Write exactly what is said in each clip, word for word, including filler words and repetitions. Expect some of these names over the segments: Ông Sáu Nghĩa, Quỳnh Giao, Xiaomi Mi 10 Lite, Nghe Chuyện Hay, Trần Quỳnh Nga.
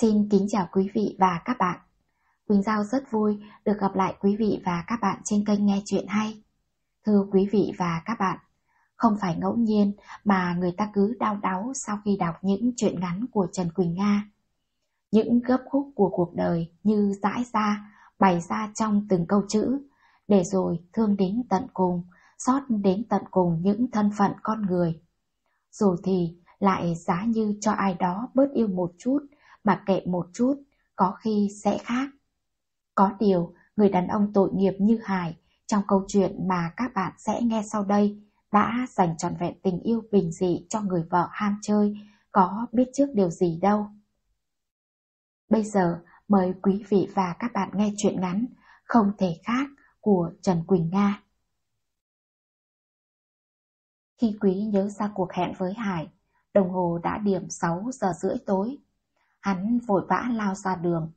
Xin kính chào quý vị và các bạn. Quỳnh Giao rất vui được gặp lại quý vị và các bạn trên kênh Nghe Chuyện Hay. Thưa quý vị và các bạn, không phải ngẫu nhiên mà người ta cứ đau đáu sau khi đọc những truyện ngắn của Trần Quỳnh Nga. Những gấp khúc của cuộc đời như dãi ra, bày ra trong từng câu chữ, để rồi thương đến tận cùng, xót đến tận cùng những thân phận con người. Rồi thì lại giá như cho ai đó bớt yêu một chút, mặc kệ một chút, có khi sẽ khác. Có điều, người đàn ông tội nghiệp như Hải trong câu chuyện mà các bạn sẽ nghe sau đây đã dành trọn vẹn tình yêu bình dị cho người vợ ham chơi, có biết trước điều gì đâu. Bây giờ, mời quý vị và các bạn nghe chuyện ngắn Không Thể Khác của Trần Quỳnh Nga. Khi Quý nhớ ra cuộc hẹn với Hải, đồng hồ đã điểm sáu giờ rưỡi tối. Hắn vội vã lao ra đường.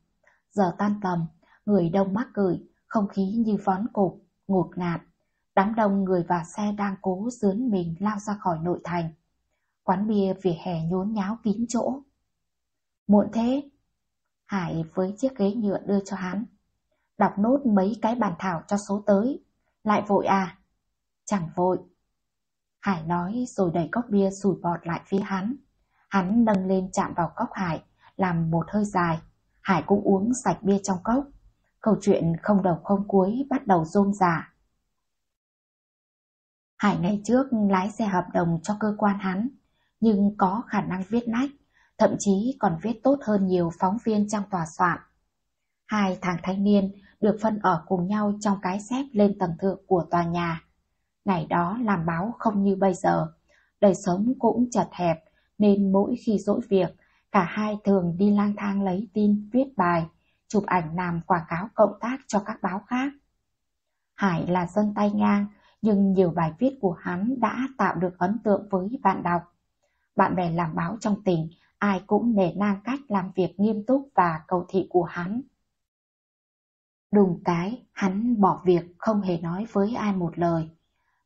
Giờ tan tầm, người đông mắc gửi, không khí như vón cục, ngột ngạt. Đám đông người và xe đang cố dướn mình lao ra khỏi nội thành. Quán bia vỉa hè nhốn nháo kín chỗ. Muộn thế, Hải với chiếc ghế nhựa đưa cho hắn. Đọc nốt mấy cái bản thảo cho số tới. Lại vội à? Chẳng vội, Hải nói rồi đẩy cốc bia sủi bọt lại phía hắn. Hắn nâng lên chạm vào cốc Hải, làm một hơi dài. Hải cũng uống sạch bia trong cốc. Câu chuyện không đầu không cuối bắt đầu rôm rả. Hải ngày trước lái xe hợp đồng cho cơ quan hắn, nhưng có khả năng viết nách, thậm chí còn viết tốt hơn nhiều phóng viên trong tòa soạn. Hai thằng thanh niên được phân ở cùng nhau trong cái xếp lên tầng thượng của tòa nhà. Ngày đó làm báo không như bây giờ, đời sống cũng chật hẹp, nên mỗi khi rỗi việc, cả hai thường đi lang thang lấy tin, viết bài, chụp ảnh làm quảng cáo cộng tác cho các báo khác. Hải là dân tay ngang, nhưng nhiều bài viết của hắn đã tạo được ấn tượng với bạn đọc. Bạn bè làm báo trong tỉnh, ai cũng nể nang cách làm việc nghiêm túc và cầu thị của hắn. Đùng cái, hắn bỏ việc không hề nói với ai một lời.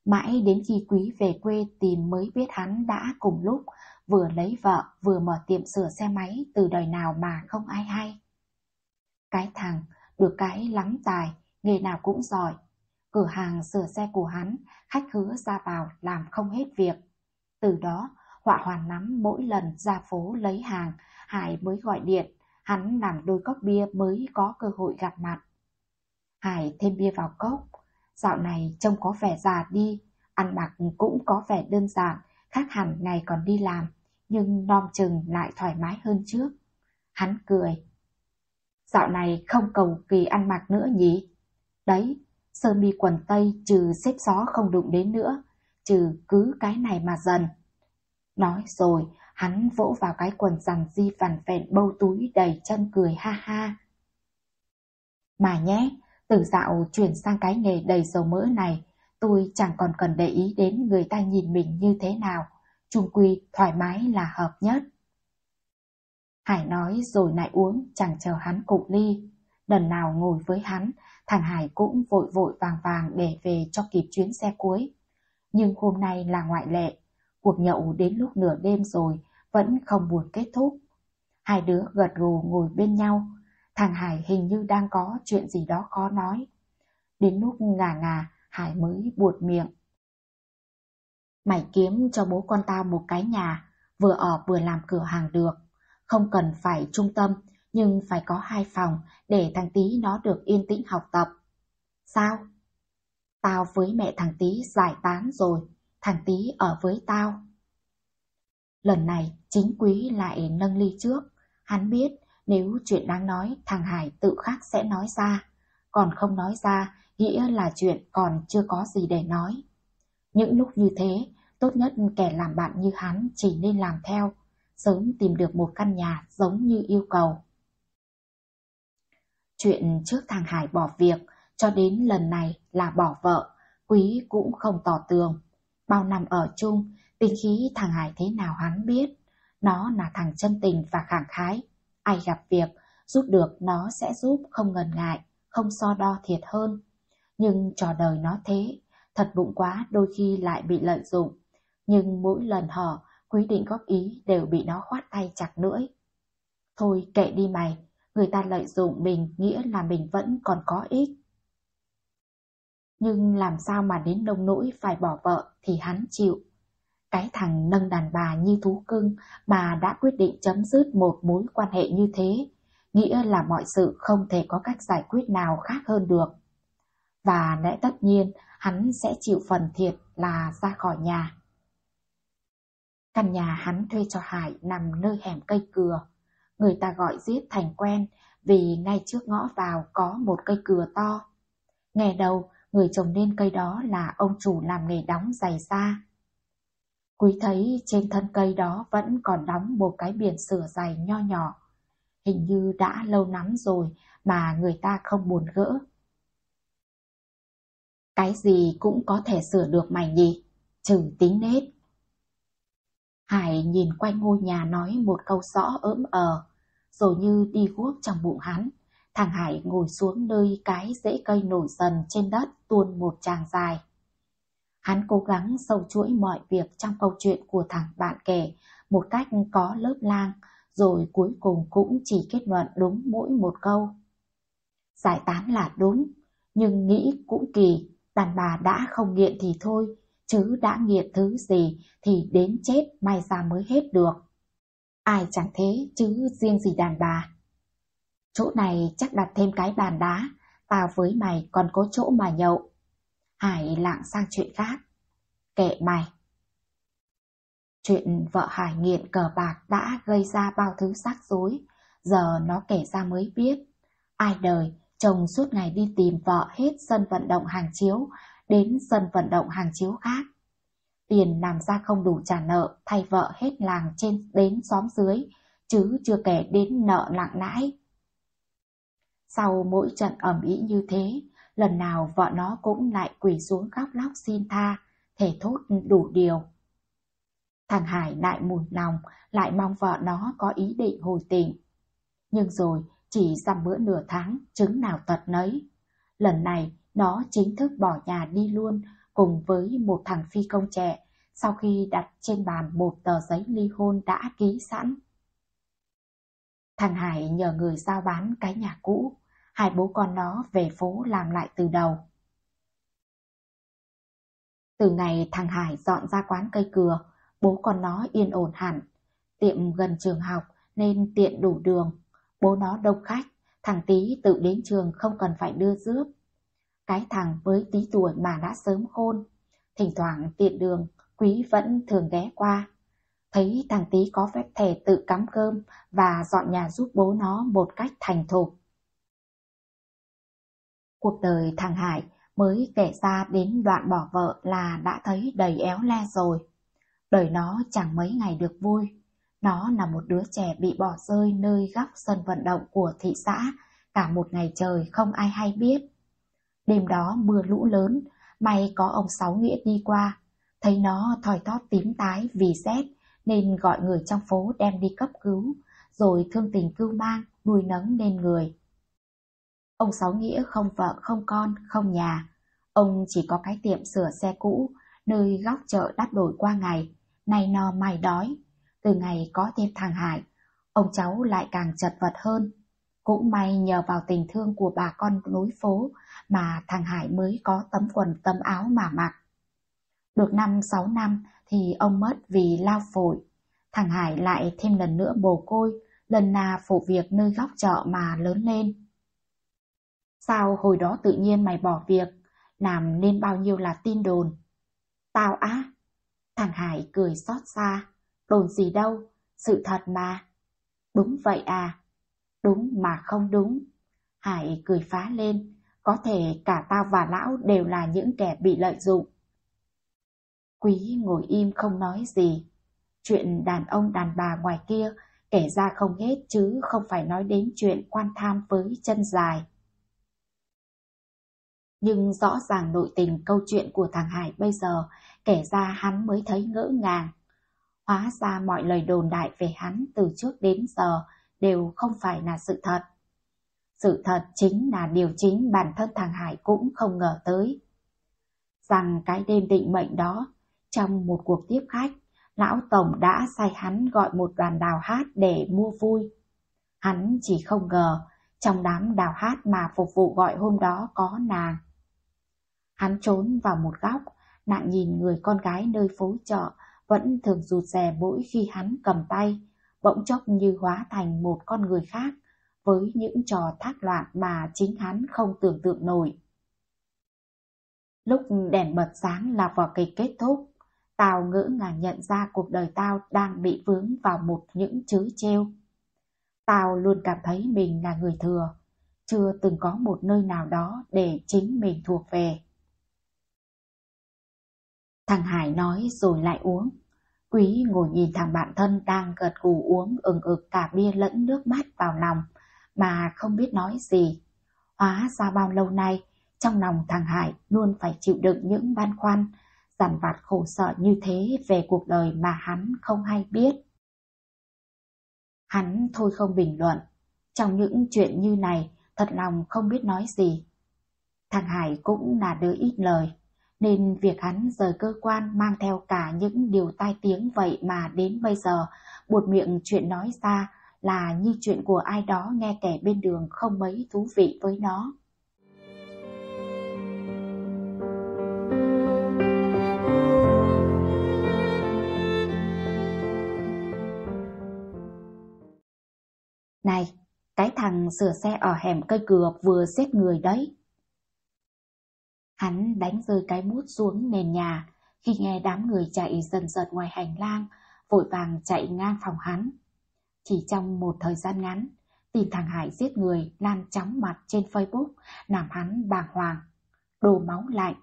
Mãi đến khi Quý về quê tìm mới biết hắn đã cùng lúc vừa lấy vợ vừa mở tiệm sửa xe máy từ đời nào mà không ai hay. Cái thằng được cái lắm tài, nghề nào cũng giỏi. Cửa hàng sửa xe của hắn, khách khứa ra vào làm không hết việc. Từ đó, họa hoàn lắm mỗi lần ra phố lấy hàng, Hải mới gọi điện, hắn làm đôi cốc bia mới có cơ hội gặp mặt. Hải thêm bia vào cốc. Dạo này trông có vẻ già đi, ăn mặc cũng có vẻ đơn giản, khác hẳn ngày còn đi làm, nhưng nom chừng lại thoải mái hơn trước. Hắn cười. Dạo này không cầu kỳ ăn mặc nữa nhỉ? Đấy, sơ mi quần tây trừ xếp xó không đụng đến nữa, trừ cứ cái này mà dần. Nói rồi, hắn vỗ vào cái quần rằn di vằn vẹn bâu túi đầy chân cười ha ha. Mà nhé, từ dạo chuyển sang cái nghề đầy dầu mỡ này, tôi chẳng còn cần để ý đến người ta nhìn mình như thế nào, chung quy thoải mái là hợp nhất. Hải nói rồi lại uống, chẳng chờ hắn cụm ly. Lần nào ngồi với hắn, thằng Hải cũng vội vội vàng vàng để về cho kịp chuyến xe cuối. Nhưng hôm nay là ngoại lệ, cuộc nhậu đến lúc nửa đêm rồi vẫn không buồn kết thúc. Hai đứa gật gù ngồi bên nhau. Thằng Hải hình như đang có chuyện gì đó khó nói. Đến lúc ngà ngà, Hải mới buột miệng. Mày kiếm cho bố con tao một cái nhà, vừa ở vừa làm cửa hàng được. Không cần phải trung tâm, nhưng phải có hai phòng để thằng Tí nó được yên tĩnh học tập. Sao? Tao với mẹ thằng Tí giải tán rồi, thằng Tí ở với tao. Lần này, chính Quý lại nâng ly trước. Hắn biết, nếu chuyện đáng nói, thằng Hải tự khắc sẽ nói ra. Còn không nói ra, nghĩa là chuyện còn chưa có gì để nói. Những lúc như thế, tốt nhất kẻ làm bạn như hắn chỉ nên làm theo, sớm tìm được một căn nhà giống như yêu cầu. Chuyện trước thằng Hải bỏ việc, cho đến lần này là bỏ vợ, Quý cũng không tỏ tường. Bao năm ở chung, tính khí thằng Hải thế nào hắn biết. Nó là thằng chân tình và khẳng khái. Ai gặp việc, giúp được nó sẽ giúp, không ngần ngại, không so đo thiệt hơn. Nhưng trò đời nó thế, thật bụng quá đôi khi lại bị lợi dụng. Nhưng mỗi lần hở, Quý định góp ý đều bị nó khoát tay chặt lưỡi. Thôi kệ đi mày, người ta lợi dụng mình nghĩa là mình vẫn còn có ích. Nhưng làm sao mà đến nông nỗi phải bỏ vợ thì hắn chịu. Cái thằng nâng đàn bà như thú cưng mà đã quyết định chấm dứt một mối quan hệ như thế, nghĩa là mọi sự không thể có cách giải quyết nào khác hơn được. Và lẽ tất nhiên hắn sẽ chịu phần thiệt là ra khỏi nhà. Căn nhà hắn thuê cho Hải nằm nơi hẻm cây cừa, người ta gọi giết thành quen vì ngay trước ngõ vào có một cây cừa to. Nghe đầu người trồng nên cây đó là ông chủ làm nghề đóng giày da. Quý thấy trên thân cây đó vẫn còn đóng một cái biển sửa giày nho nhỏ, hình như đã lâu lắm rồi mà người ta không buồn gỡ. Cái gì cũng có thể sửa được mày nhỉ, trừ tính nết. Hải nhìn quanh ngôi nhà nói một câu rõ ỡm ờ, rồi như đi guốc trong bụng hắn. Thằng Hải ngồi xuống nơi cái rễ cây nổi dần trên đất tuôn một tràng dài. Hắn cố gắng sâu chuỗi mọi việc trong câu chuyện của thằng bạn kể một cách có lớp lang, rồi cuối cùng cũng chỉ kết luận đúng mỗi một câu. Giải tán là đúng, nhưng nghĩ cũng kỳ, đàn bà đã không nghiện thì thôi, chứ đã nghiện thứ gì thì đến chết may ra mới hết được. Ai chẳng thế chứ riêng gì đàn bà. Chỗ này chắc đặt thêm cái bàn đá, tao với mày còn có chỗ mà nhậu. Hải lảng sang chuyện khác. Kệ mày. Chuyện vợ Hải nghiện cờ bạc đã gây ra bao thứ rắc rối, giờ nó kể ra mới biết. Ai đời, chồng suốt ngày đi tìm vợ hết sân vận động hàng chiếu đến sân vận động hàng chiếu khác. Tiền làm ra không đủ trả nợ, thay vợ hết làng trên đến xóm dưới, chứ chưa kể đến nợ nặng lãi. Sau mỗi trận ầm ĩ như thế, lần nào vợ nó cũng lại quỳ xuống khóc lóc xin tha, thề thốt đủ điều. Thằng Hải lại mùn lòng, lại mong vợ nó có ý định hồi tỉnh. Nhưng rồi, chỉ dăm bữa nửa tháng, chứng nào tật nấy. Lần này, nó chính thức bỏ nhà đi luôn, cùng với một thằng phi công trẻ, sau khi đặt trên bàn một tờ giấy ly hôn đã ký sẵn. Thằng Hải nhờ người giao bán cái nhà cũ, hai bố con nó về phố làm lại từ đầu. Từ ngày thằng Hải dọn ra quán cây cừa, bố con nó yên ổn hẳn. Tiệm gần trường học nên tiện đủ đường, bố nó đông khách, thằng Tí tự đến trường không cần phải đưa rước. Cái thằng với tí tuổi mà đã sớm khôn, thỉnh thoảng tiện đường Quý vẫn thường ghé qua. Thấy thằng Tí có phép thề tự cắm cơm và dọn nhà giúp bố nó một cách thành thục. Cuộc đời thằng Hải mới kể ra đến đoạn bỏ vợ là đã thấy đầy éo le rồi. Đời nó chẳng mấy ngày được vui. Nó là một đứa trẻ bị bỏ rơi nơi góc sân vận động của thị xã cả một ngày trời không ai hay biết. Đêm đó mưa lũ lớn, may có ông Sáu Nghĩa đi qua, thấy nó thoi thóp tím tái vì rét nên gọi người trong phố đem đi cấp cứu, rồi thương tình cưu mang nuôi nấng nên người. Ông Sáu Nghĩa không vợ không con không nhà, ông chỉ có cái tiệm sửa xe cũ nơi góc chợ đắp đổi qua ngày, nay no mai đói. Từ ngày có thêm thằng Hải, ông cháu lại càng chật vật hơn. Cũng may nhờ vào tình thương của bà con lối phố mà thằng Hải mới có tấm quần tấm áo mà mặc. Được năm sáu năm thì ông mất vì lao phổi. Thằng Hải lại thêm lần nữa mồ côi, lần nào phụ việc nơi góc chợ mà lớn lên. Sao hồi đó tự nhiên mày bỏ việc, làm nên bao nhiêu là tin đồn. Tao á? Thằng Hải cười xót xa. Đồn gì đâu, sự thật mà. Đúng vậy à? Đúng mà không đúng. Hải cười phá lên. Có thể cả tao và lão đều là những kẻ bị lợi dụng. Quý ngồi im không nói gì. Chuyện đàn ông đàn bà ngoài kia kể ra không hết, chứ không phải nói đến chuyện quan tham với chân dài. Nhưng rõ ràng nội tình câu chuyện của thằng Hải bây giờ kể ra hắn mới thấy ngỡ ngàng. Hóa ra mọi lời đồn đại về hắn từ trước đến giờ đều không phải là sự thật. Sự thật chính là điều chính bản thân thằng Hải cũng không ngờ tới. Rằng cái đêm định mệnh đó, trong một cuộc tiếp khách, lão Tổng đã sai hắn gọi một đoàn đào hát để mua vui. Hắn chỉ không ngờ trong đám đào hát mà phục vụ gọi hôm đó có nàng. Hắn trốn vào một góc, nặng nhìn người con gái nơi phố chợ vẫn thường rụt rè mỗi khi hắn cầm tay, bỗng chốc như hóa thành một con người khác với những trò thác loạn mà chính hắn không tưởng tượng nổi. Lúc đèn bật sáng là vở kịch kết thúc, tao ngỡ ngàng nhận ra cuộc đời tao đang bị vướng vào một những chớ trêu. Tao luôn cảm thấy mình là người thừa, chưa từng có một nơi nào đó để chính mình thuộc về. Thằng Hải nói rồi lại uống. Quý ngồi nhìn thằng bạn thân đang gật gù uống ừng ực cả bia lẫn nước mắt vào lòng mà không biết nói gì. Hóa ra bao lâu nay trong lòng thằng Hải luôn phải chịu đựng những băn khoăn, dằn vặt khổ sở như thế về cuộc đời mà hắn không hay biết. Hắn thôi không bình luận. Trong những chuyện như này thật lòng không biết nói gì. Thằng Hải cũng là đứa ít lời, nên việc hắn rời cơ quan mang theo cả những điều tai tiếng vậy mà đến bây giờ buột miệng chuyện nói ra là như chuyện của ai đó nghe kẻ bên đường không mấy thú vị với nó. Này, cái thằng sửa xe ở hẻm cây cửa vừa giết người đấy. Hắn đánh rơi cái bút xuống nền nhà khi nghe đám người chạy dần dần ngoài hành lang, vội vàng chạy ngang phòng hắn. Chỉ trong một thời gian ngắn, tin thằng Hải giết người lan chóng mặt trên Facebook làm hắn bàng hoàng, đổ máu lạnh.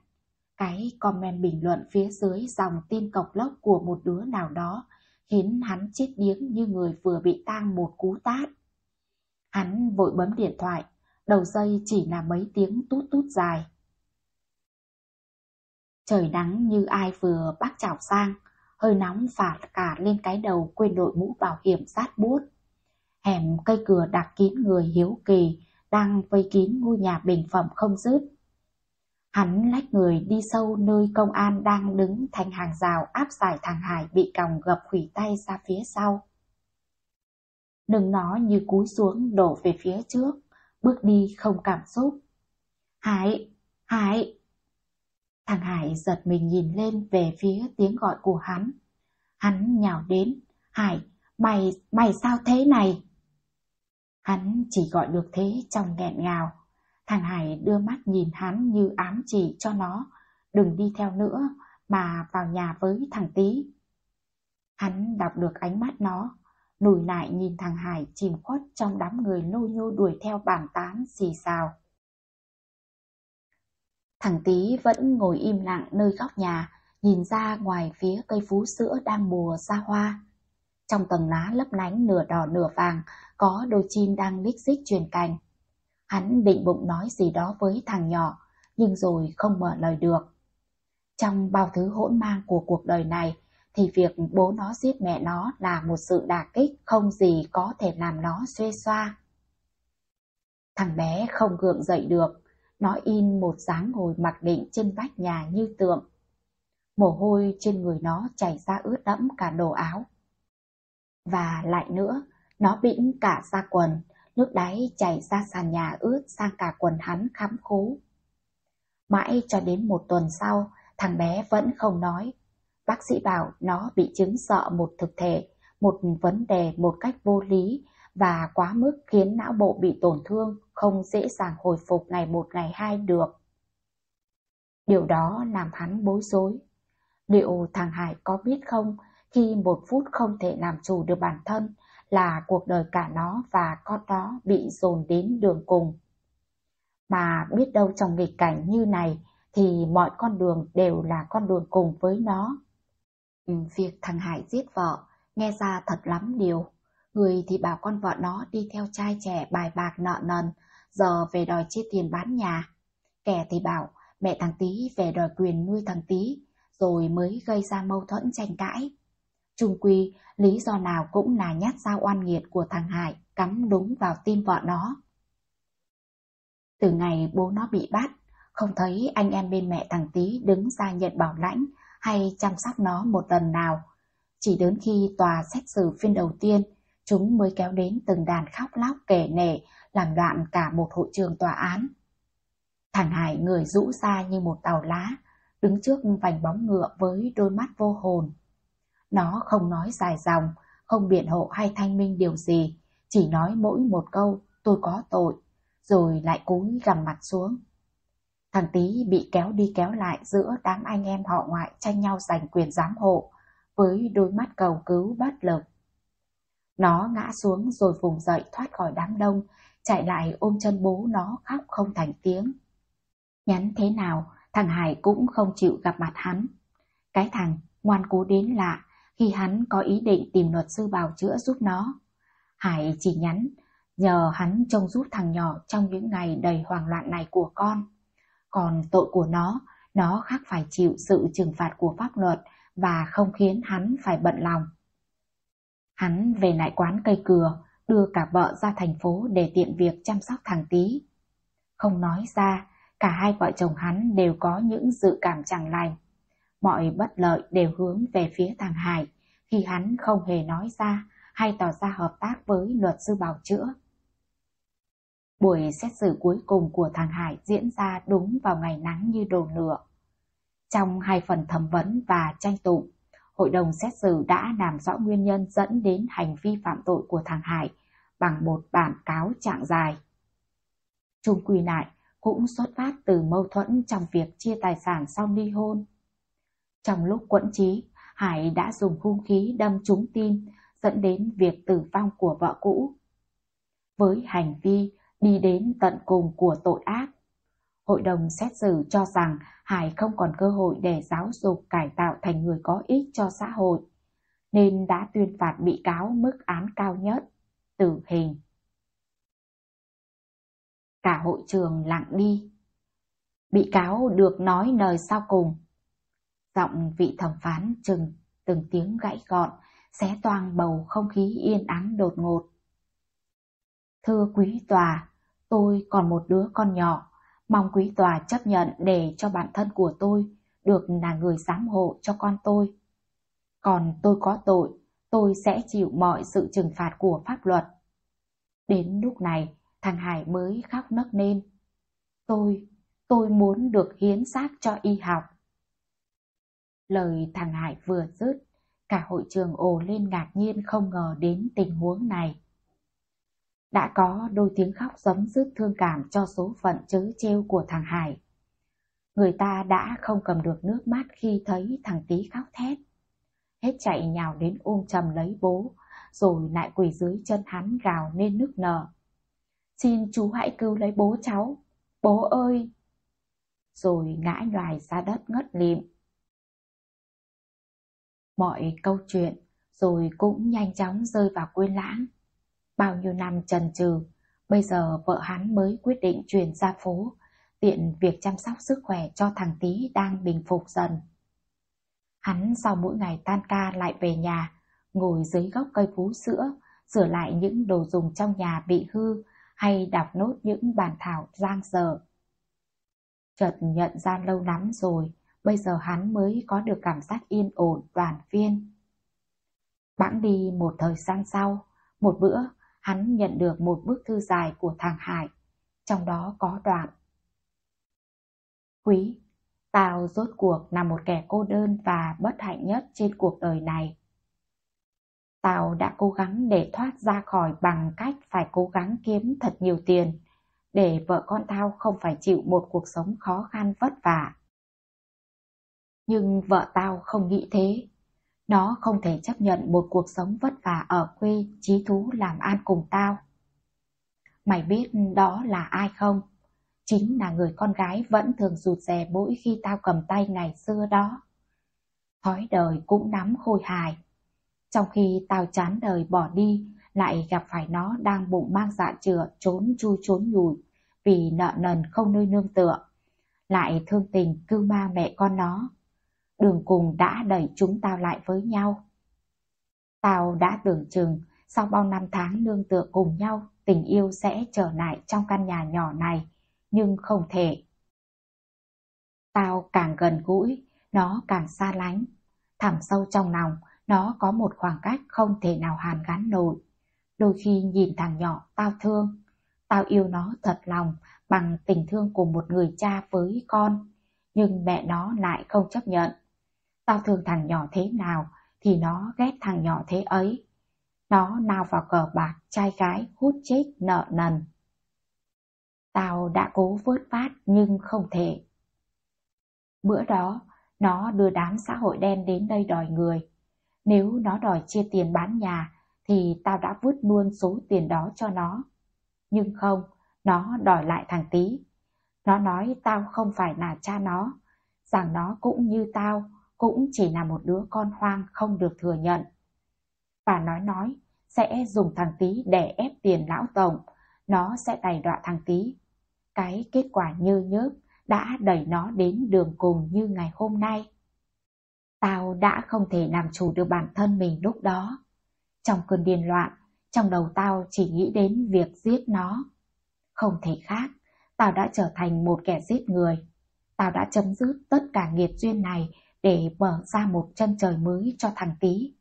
Cái comment bình luận phía dưới dòng tin cộc lốc của một đứa nào đó khiến hắn chết điếng như người vừa bị tang một cú tát. Hắn vội bấm điện thoại, đầu dây chỉ là mấy tiếng tút tút dài. Trời nắng như ai vừa bác chảo sang, hơi nóng phả cả lên cái đầu quên đội mũ bảo hiểm sát bút. Hẻm cây cửa đặc kín người hiếu kỳ, đang vây kín ngôi nhà bình phẩm không dứt. Hắn lách người đi sâu nơi công an đang đứng thành hàng rào áp giải thằng Hải bị còng gập khuỷu tay ra phía sau. Lưng nó như cúi xuống đổ về phía trước, bước đi không cảm xúc. Hải! Hải! Thằng Hải giật mình nhìn lên về phía tiếng gọi của hắn. Hắn nhào đến. Hải, mày, mày sao thế này? Hắn chỉ gọi được thế trong nghẹn ngào. Thằng Hải đưa mắt nhìn hắn như ám chỉ cho nó, đừng đi theo nữa mà vào nhà với thằng Tí. Hắn đọc được ánh mắt nó, lùi lại nhìn thằng Hải chìm khuất trong đám người lô nhô đuổi theo bàn tán xì xào. Thằng Tí vẫn ngồi im lặng nơi góc nhà, nhìn ra ngoài phía cây phú sữa đang mùa ra hoa. Trong tầng lá lấp lánh nửa đỏ nửa vàng, có đôi chim đang lích xích chuyền cành. Hắn định bụng nói gì đó với thằng nhỏ, nhưng rồi không mở lời được. Trong bao thứ hỗn mang của cuộc đời này, thì việc bố nó giết mẹ nó là một sự đả kích không gì có thể làm nó xuê xoa. Thằng bé không gượng dậy được. Nó in một dáng ngồi mặc định trên vách nhà như tượng. Mồ hôi trên người nó chảy ra ướt đẫm cả đồ áo. Và lại nữa, nó bĩnh cả ra quần, nước đáy chảy ra sàn nhà ướt sang cả quần hắn khám khố. Mãi cho đến một tuần sau, thằng bé vẫn không nói. Bác sĩ bảo nó bị chứng sợ một thực thể, một vấn đề một cách vô lý và quá mức khiến não bộ bị tổn thương, không dễ dàng hồi phục ngày một ngày hai được. Điều đó làm hắn bối rối. Liệu thằng Hải có biết không, khi một phút không thể làm chủ được bản thân là cuộc đời cả nó và con đó bị dồn đến đường cùng. Mà biết đâu trong nghịch cảnh như này thì mọi con đường đều là con đường cùng với nó. Việc thằng Hải giết vợ nghe ra thật lắm điều. Người thì bảo con vợ nó đi theo trai trẻ bài bạc nợ nần, giờ về đòi chia tiền bán nhà. Kẻ thì bảo mẹ thằng Tí về đòi quyền nuôi thằng Tí, rồi mới gây ra mâu thuẫn tranh cãi. Chung quy, lý do nào cũng là nhát dao oan nghiệt của thằng Hải cắm đúng vào tim vợ nó. Từ ngày bố nó bị bắt, không thấy anh em bên mẹ thằng Tí đứng ra nhận bảo lãnh hay chăm sóc nó một lần nào. Chỉ đến khi tòa xét xử phiên đầu tiên, chúng mới kéo đến từng đàn khóc lóc kể nể, làm loạn cả một hội trường tòa án. Thằng Hải người rũ ra như một tàu lá, đứng trước vành bóng ngựa với đôi mắt vô hồn. Nó không nói dài dòng, không biện hộ hay thanh minh điều gì, chỉ nói mỗi một câu tôi có tội, rồi lại cúi gằm mặt xuống. Thằng Tý bị kéo đi kéo lại giữa đám anh em họ ngoại tranh nhau giành quyền giám hộ, với đôi mắt cầu cứu bất lực. Nó ngã xuống rồi vùng dậy thoát khỏi đám đông, chạy lại ôm chân bố nó khóc không thành tiếng. Nhắn thế nào, thằng Hải cũng không chịu gặp mặt hắn. Cái thằng ngoan cố đến lạ khi hắn có ý định tìm luật sư bào chữa giúp nó. Hải chỉ nhắn nhờ hắn trông giúp thằng nhỏ trong những ngày đầy hoang loạn này của con. Còn tội của nó, nó khác phải chịu sự trừng phạt của pháp luật và không khiến hắn phải bận lòng. Hắn về lại quán cây cừa, đưa cả vợ ra thành phố để tiện việc chăm sóc thằng Tý. Không nói ra, cả hai vợ chồng hắn đều có những dự cảm chẳng lành. Mọi bất lợi đều hướng về phía thằng Hải khi hắn không hề nói ra hay tỏ ra hợp tác với luật sư bào chữa. Buổi xét xử cuối cùng của thằng Hải diễn ra đúng vào ngày nắng như đồ lửa. Trong hai phần thẩm vấn và tranh tụng, hội đồng xét xử đã làm rõ nguyên nhân dẫn đến hành vi phạm tội của thằng Hải bằng một bản cáo trạng dài. Chung quy lại cũng xuất phát từ mâu thuẫn trong việc chia tài sản sau ly hôn. Trong lúc quẫn trí, Hải đã dùng hung khí đâm trúng tim, dẫn đến việc tử vong của vợ cũ. Với hành vi đi đến tận cùng của tội ác, hội đồng xét xử cho rằng Hải không còn cơ hội để giáo dục cải tạo thành người có ích cho xã hội, nên đã tuyên phạt bị cáo mức án cao nhất, tử hình. Cả hội trường lặng đi. Bị cáo được nói lời sau cùng. Giọng vị thẩm phán chừng từng tiếng gãy gọn, xé toang bầu không khí yên ắng đột ngột. Thưa quý tòa, tôi còn một đứa con nhỏ, mong quý tòa chấp nhận để cho bản thân của tôi được là người giám hộ cho con tôi. Còn tôi có tội, tôi sẽ chịu mọi sự trừng phạt của pháp luật. Đến lúc này, thằng Hải mới khóc nấc lên. Tôi, tôi muốn được hiến xác cho y học. Lời thằng Hải vừa dứt, cả hội trường ồ lên ngạc nhiên không ngờ đến tình huống này. Đã có đôi tiếng khóc rấm rứt thương cảm cho số phận trớ trêu của thằng Hải. Người ta đã không cầm được nước mắt khi thấy thằng Tý khóc thét. Hết chạy nhào đến ôm chầm lấy bố, rồi lại quỳ dưới chân hắn gào nên nức nở. Xin chú hãy cứu lấy bố cháu, bố ơi! Rồi ngã nhoài ra đất ngất lịm. Mọi câu chuyện rồi cũng nhanh chóng rơi vào quên lãng. Bao nhiêu năm chần chừ, bây giờ vợ hắn mới quyết định chuyển ra phố, tiện việc chăm sóc sức khỏe cho thằng Tý đang bình phục dần. Hắn sau mỗi ngày tan ca lại về nhà, ngồi dưới gốc cây vú sữa, sửa lại những đồ dùng trong nhà bị hư hay đọc nốt những bản thảo giang dở. Chợt nhận ra lâu lắm rồi, bây giờ hắn mới có được cảm giác yên ổn đoàn viên. Bẵng đi một thời gian sau, một bữa, hắn nhận được một bức thư dài của thằng Hải, trong đó có đoạn. Quý, tao rốt cuộc là một kẻ cô đơn và bất hạnh nhất trên cuộc đời này. Tao đã cố gắng để thoát ra khỏi bằng cách phải cố gắng kiếm thật nhiều tiền, để vợ con tao không phải chịu một cuộc sống khó khăn vất vả. Nhưng vợ tao không nghĩ thế. Nó không thể chấp nhận một cuộc sống vất vả ở quê chí thú làm ăn cùng tao. Mày biết đó là ai không? Chính là người con gái vẫn thường rụt rè mỗi khi tao cầm tay ngày xưa đó. Thói đời cũng nắm khôi hài. Trong khi tao chán đời bỏ đi, lại gặp phải nó đang bụng mang dạ chửa trốn chui trốn nhủi vì nợ nần không nơi nương tựa. Lại thương tình cưu mang mẹ con nó. Đường cùng đã đẩy chúng tao lại với nhau. Tao đã tưởng chừng sau bao năm tháng nương tựa cùng nhau, tình yêu sẽ trở lại trong căn nhà nhỏ này, nhưng không thể. Tao càng gần gũi, nó càng xa lánh. Thẳm sâu trong lòng, nó có một khoảng cách không thể nào hàn gắn nổi. Đôi khi nhìn thằng nhỏ tao thương, tao yêu nó thật lòng bằng tình thương của một người cha với con, nhưng mẹ nó lại không chấp nhận. Tao thương thằng nhỏ thế nào thì nó ghét thằng nhỏ thế ấy. Nó lao vào cờ bạc, trai gái, hút chích, nợ nần. Tao đã cố vớt vát nhưng không thể. Bữa đó, nó đưa đám xã hội đen đến đây đòi người. Nếu nó đòi chia tiền bán nhà thì tao đã vứt luôn số tiền đó cho nó. Nhưng không, nó đòi lại thằng Tí. Nó nói tao không phải là cha nó, rằng nó cũng như tao, cũng chỉ là một đứa con hoang không được thừa nhận. Và nói nói sẽ dùng thằng Tí để ép tiền lão tổng, nó sẽ đày đọa thằng Tí. Cái kết quả nhơ nhớp đã đẩy nó đến đường cùng như ngày hôm nay. Tao đã không thể làm chủ được bản thân mình lúc đó. Trong cơn điên loạn, trong đầu tao chỉ nghĩ đến việc giết nó. Không thể khác, tao đã trở thành một kẻ giết người. Tao đã chấm dứt tất cả nghiệp duyên này để mở ra một chân trời mới cho thằng Tí.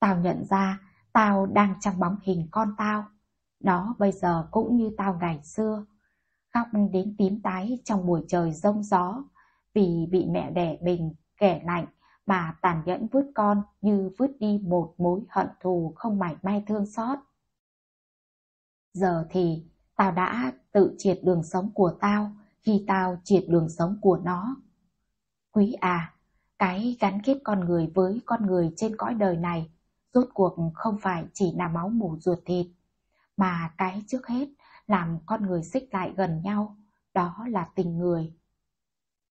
Tao nhận ra tao đang trong bóng hình con tao. Nó bây giờ cũng như tao ngày xưa, khóc đến tím tái trong buổi trời giông gió, vì bị mẹ đẻ bình kẻ lạnh mà tàn nhẫn vứt con như vứt đi một mối hận thù không mảy may thương xót. Giờ thì tao đã tự triệt đường sống của tao khi tao triệt đường sống của nó. Quý à, cái gắn kết con người với con người trên cõi đời này rốt cuộc không phải chỉ là máu mủ ruột thịt, mà cái trước hết làm con người xích lại gần nhau, đó là tình người.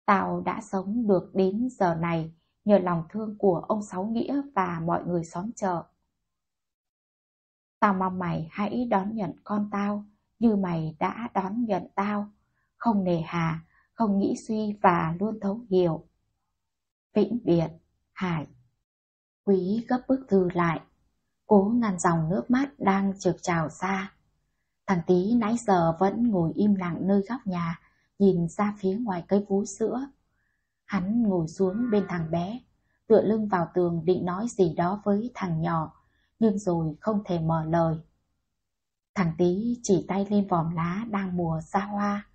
Tao đã sống được đến giờ này nhờ lòng thương của ông Sáu Nghĩa và mọi người xóm chợ. Tao mong mày hãy đón nhận con tao như mày đã đón nhận tao, không nề hà, không nghĩ suy và luôn thấu hiểu. Vĩnh biệt, Hải. Quý gấp bức thư lại, cố ngăn dòng nước mắt đang trượt trào ra. Thằng Tí nãy giờ vẫn ngồi im lặng nơi góc nhà, nhìn ra phía ngoài cây vú sữa. Hắn ngồi xuống bên thằng bé, tựa lưng vào tường định nói gì đó với thằng nhỏ, nhưng rồi không thể mở lời. Thằng Tí chỉ tay lên vòm lá đang mùa ra hoa.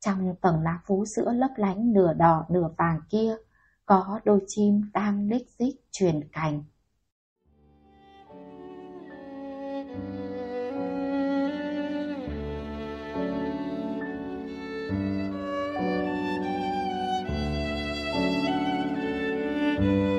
Trong tầng lá vú sữa lấp lánh nửa đỏ nửa vàng kia, có đôi chim đang lích xích chuyền cánh. Thank you.